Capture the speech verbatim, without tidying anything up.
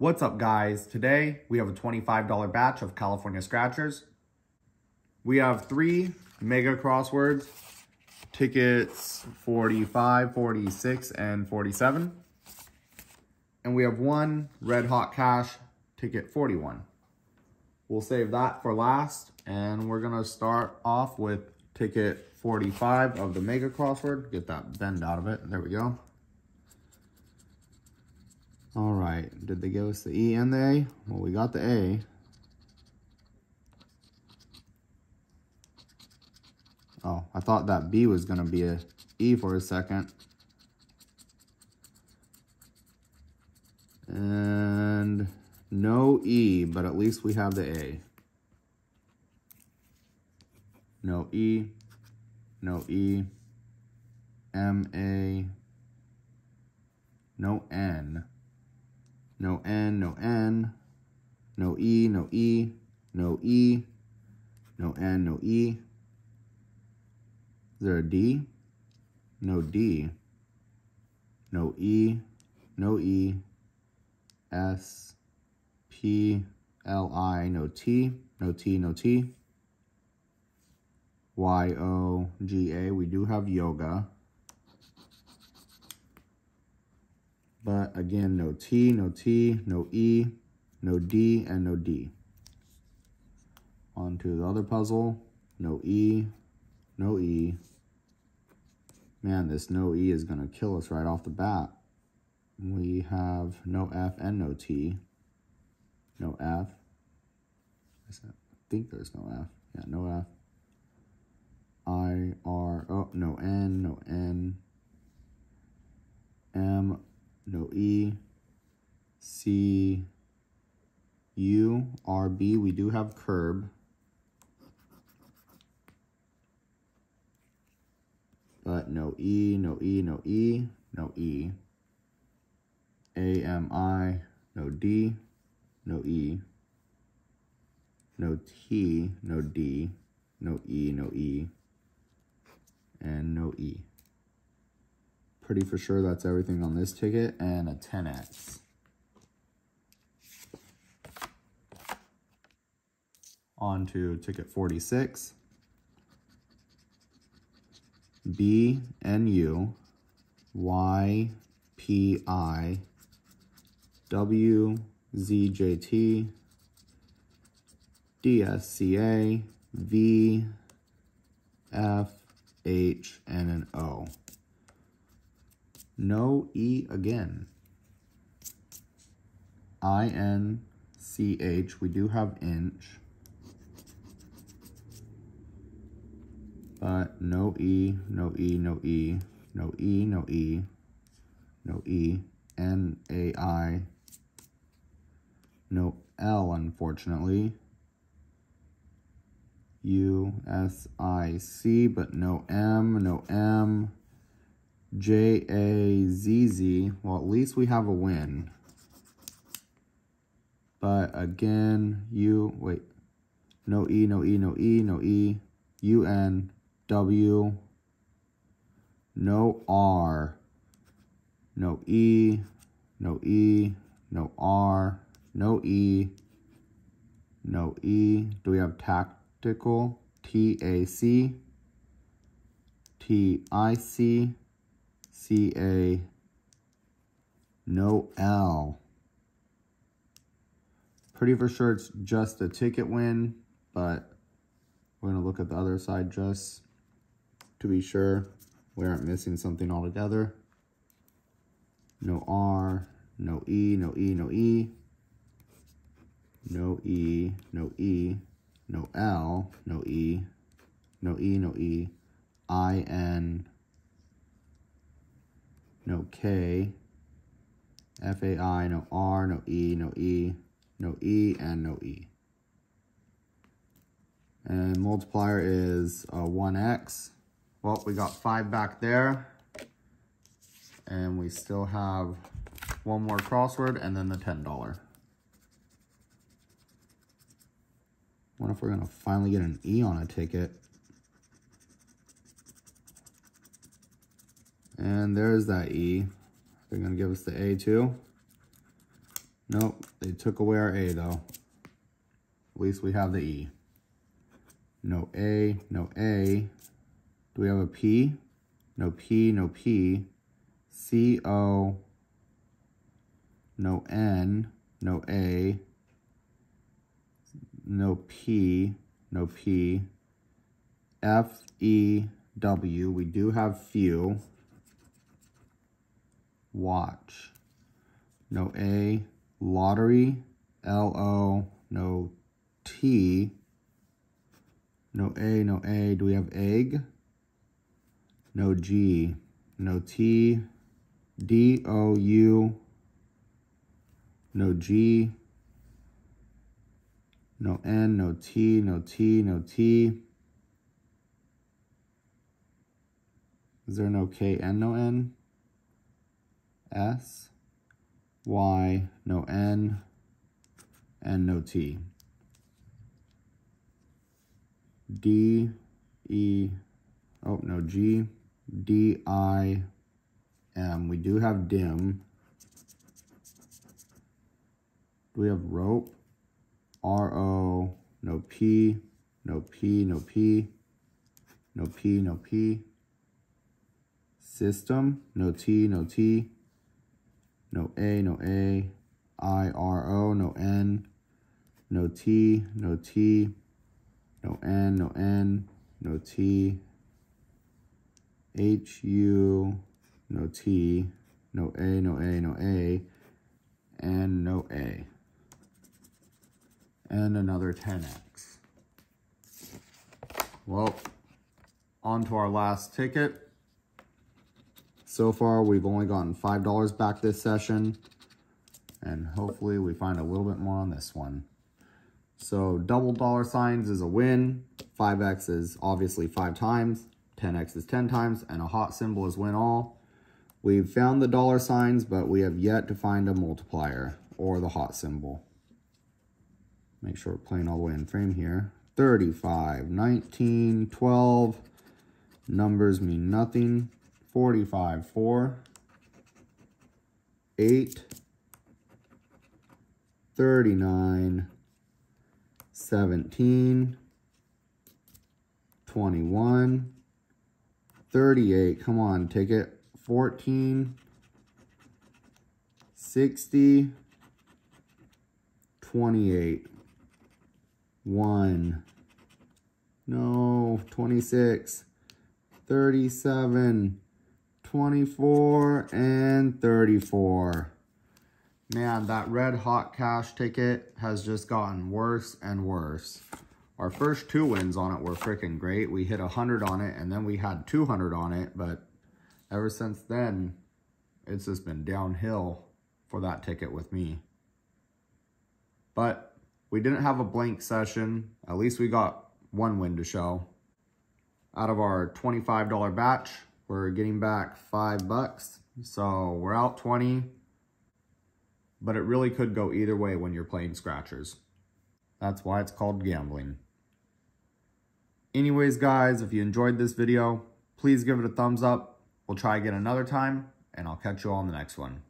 What's up, guys? Today we have a twenty-five dollar batch of California Scratchers. We have three Mega Crosswords, tickets forty-five, forty-six, and forty-seven. And we have one Red Hot Cash, ticket forty-one. We'll save that for last, and we're gonna start off with ticket forty-five of the Mega Crossword. Get that bend out of it, there we go. All right, did they give us the E and the A? Well, we got the A. Oh, I thought that B was gonna be a E for a second. And no E, but at least we have the A. No E, no E, M, A, no N. No N, no N, no E, no E, no E, no N, no E. Is there a D? No D, no E, no E, S, P, L, I, no T, no T, no T. Y, O, G, A, we do have yoga. But again, no T, no T, no E, no D, and no D. On to the other puzzle. No E, no E. Man, this no E is gonna kill us right off the bat. We have no F and no T. No F. I think there's no F. Yeah, no F. I, R, oh, no N, no N. M, no E, C, U, R, B. We do have curb. But no E, no E, no E, no E. A, M, I, no D, no E. No T, no D, no E, no E, and no E. Pretty for sure that's everything on this ticket, and a ten X. On to ticket forty-six. B N U Y P I W Z J T D S C A V F H and an O. No E again. I N C H. We do have inch. But no E, no E, no E, no E, no E, no E, N A I. No L, unfortunately. U S I C, but no M, no M. J A Z Z. Well, at least we have a win. But again, U, wait. No E, no E, no E, no E. U N W. No R. No E, no E, no R. No E, no E. Do we have tactical? T A C. T I C. C A, no L. Pretty for sure it's just a ticket win, but we're gonna look at the other side just to be sure we aren't missing something altogether. No R, no E, no E, no E, no E, no E, no L, no E, no E, no E, I N. No K, F A I, no R, no E, no E, no E, and no E. And multiplier is a one X. Well, we got five back there. And we still have one more crossword and then the ten dollar. Wonder if we're gonna finally get an E on a ticket. And there's that E. They're going to give us the A too. Nope, they took away our A though. At least we have the E. No A, no A. Do we have a P? No P, no P. C, O, no N, no A, no P, no P. F, E, W. We do have few. Watch. No A. Lottery. L, O, no T. No A, no A. Do we have egg? No G. No T. D, O, U. No G. No N, no T, no T, no T. Is there no K and no N? S, Y, no N, and no T. D, E, oh, no G. D, I, M. We do have dim. Do we have rope? R, O, no P, no P, no P, no P, no P. System, no T, no T, no A, no A, I, R, O, no N, no T, no T, no N, no N, no T, H, U, no T, no A, no A, no A, and no A. And another ten X. Well, on to our last ticket. So far, we've only gotten five dollars back this session, and hopefully we find a little bit more on this one. So double dollar signs is a win, five X is obviously five times, ten X is ten times, and a hot symbol is win all. We've found the dollar signs, but we have yet to find a multiplier or the hot symbol. Make sure we're playing all the way in frame here. thirty-five, nineteen, twelve, numbers mean nothing. forty-five, four, eight, thirty-nine, seventeen, twenty-one, thirty-eight, come on, take it, fourteen, sixty, twenty-eight, one, no, twenty-six, thirty-seven, twenty-four, and thirty-four. Man, that Red Hot Cash ticket has just gotten worse and worse. Our first two wins on it were freaking great. We hit one hundred on it, and then we had two hundred on it, but ever since then, it's just been downhill for that ticket with me. But we didn't have a blank session. At least we got one win to show. Out of our twenty-five dollar batch, we're getting back five bucks, so we're out twenty, but it really could go either way when you're playing scratchers. That's why it's called gambling. Anyways, guys, if you enjoyed this video, please give it a thumbs up. We'll try again another time, and I'll catch you all in the next one.